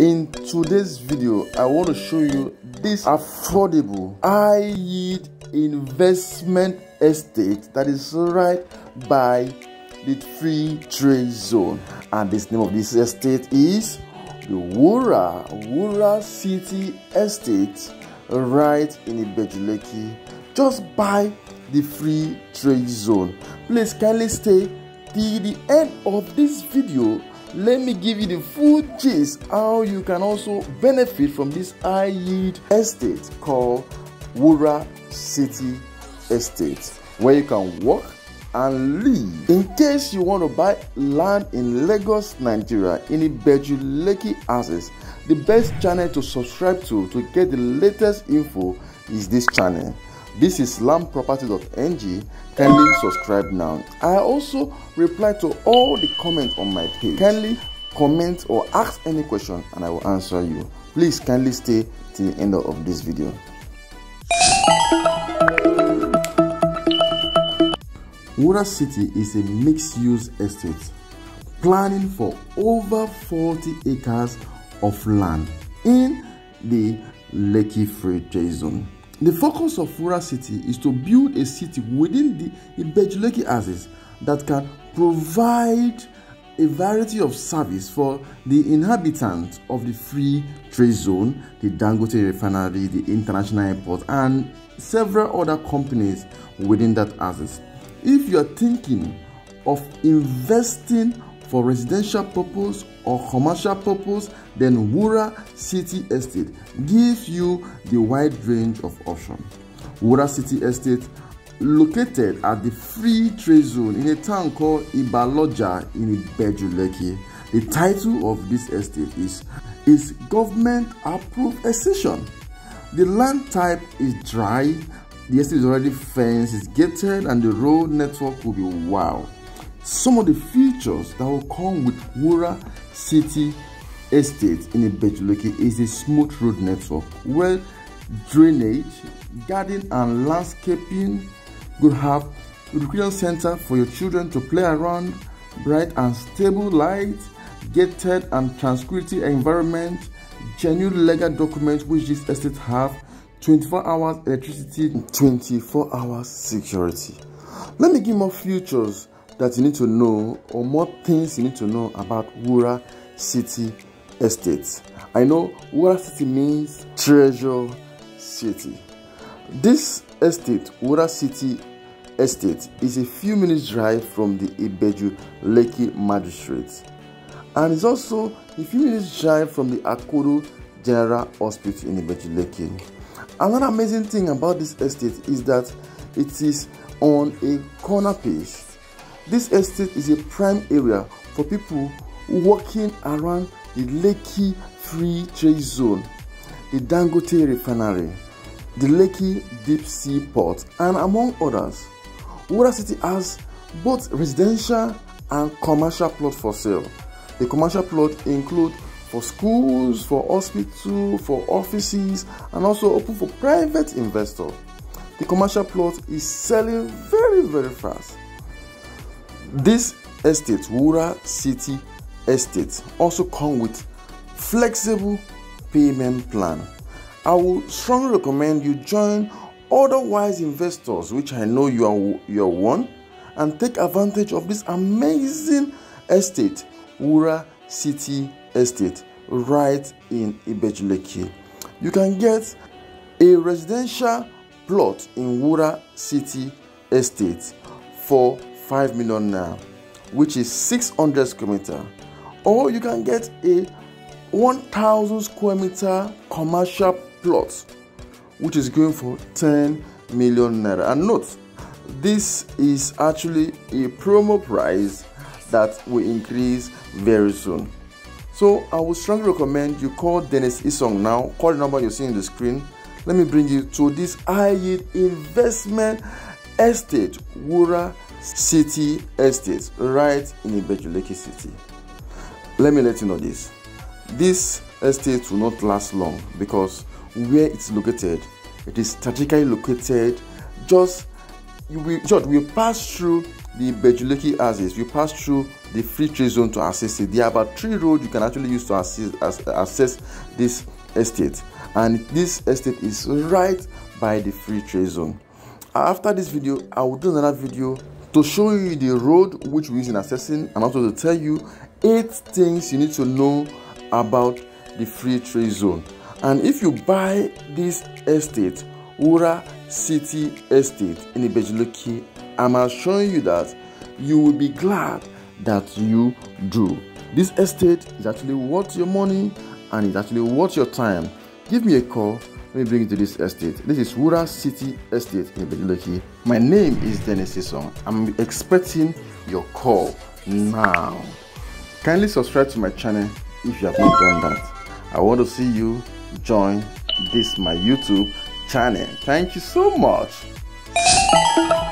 In today's video, I want to show you this affordable, high-yield investment estate that is right by the Free Trade Zone. And this name of this estate is the Wura City Estate, right in Ibeju-Lekki, just by the Free Trade Zone. Please kindly stay till the end of this video. Let me give you the full gist how you can also benefit from this high yield estate called Wura City Estate, where you can work and live. In case you want to buy land in Lagos, Nigeria, in Ibeju-Lekki houses, the best channel to subscribe to get the latest info is this channel. This is landproperty.ng. Kindly subscribe now. I also reply to all the comments on my page. Kindly comment or ask any question and I will answer you. Please kindly stay till the end of this video. Wura City is a mixed-use estate planning for over 40 acres of land in the Lekki Free Trade Zone. The focus of Wura City is to build a city within the Ibeju-Lekki axis that can provide a variety of service for the inhabitants of the Free Trade Zone, the Dangote refinery, the international airport, and several other companies within that axis. If you are thinking of investing for residential purpose or commercial purpose, then Wura City Estate gives you the wide range of options. Wura City Estate, located at the Free Trade Zone in a town called Ibaloja in Ibeju-Lekki. The title of this estate is government approved extension. The land type is dry. The estate is already fenced, it's gated, and the road network will be wild. Some of the features that will come with Wura City Estate in Ibeju-Lekki is a smooth road network, well drainage, garden and landscaping. You'll have a recreation center for your children to play around, bright and stable lights, gated and tranquility environment, genuine legal documents which this estate have, 24 hours electricity, 24 hours security. Let me give more features that you need to know, or more things you need to know about Wura City Estate. I know Wura City means treasure city. This estate, Wura City Estate, is a few minutes drive from the Ibeju-Lekki Magistrate's, and it's also a few minutes drive from the Akodo General Hospital in Ibeju-Lekki. Another amazing thing about this estate is that it is on a corner piece. This estate is a prime area for people walking around the Lekki Free Trade Zone, the Dangote refinery, the Lekki Deep Sea Port, and among others. Wura City has both residential and commercial plots for sale. The commercial plots include for schools, for hospitals, for offices, and also open for private investors. The commercial plot is selling very fast. This estate, Wura City Estate, also comes with flexible payment plan. I will strongly recommend you join other wise investors, which I know you are one, and take advantage of this amazing estate, Wura City Estate, right in Ibeju-Lekki. You can get a residential plot in Wura City Estate for 5 million naira, which is 600 square meter, or you can get a 1000 square meter commercial plot which is going for 10 million naira. And note, this is actually a promo price that will increase very soon, so I would strongly recommend you call Dennis Isong now. Call the number you see on the screen. Let me bring you to this high yield investment estate, Wura City Estate, right in Ibeju-Lekki City. Let me let you know this. This estate will not last long because where it's located, it is strategically located. Just we pass through the Ibeju-Lekki axis, you pass through the free trade zone to access it. There are about 3 roads you can actually use to access this estate, and this estate is right by the free trade zone. After this video, I will do another video to show you the road which we use in assessing, and also to tell you 8 things you need to know about the free trade zone. And if you buy this estate, Wura City Estate in Ibeju-Lekki, I'm assuring you that you will be glad that you do. This estate is actually worth your money, and it's actually worth your time. Give me a call, let me bring you to this estate. This is Wura City Estate in Ibeju-Lekki. My name is Dennis Isong. I'm expecting your call now. Kindly subscribe to my channel if you have not done that. I want to see you join this my YouTube channel. Thank you so much.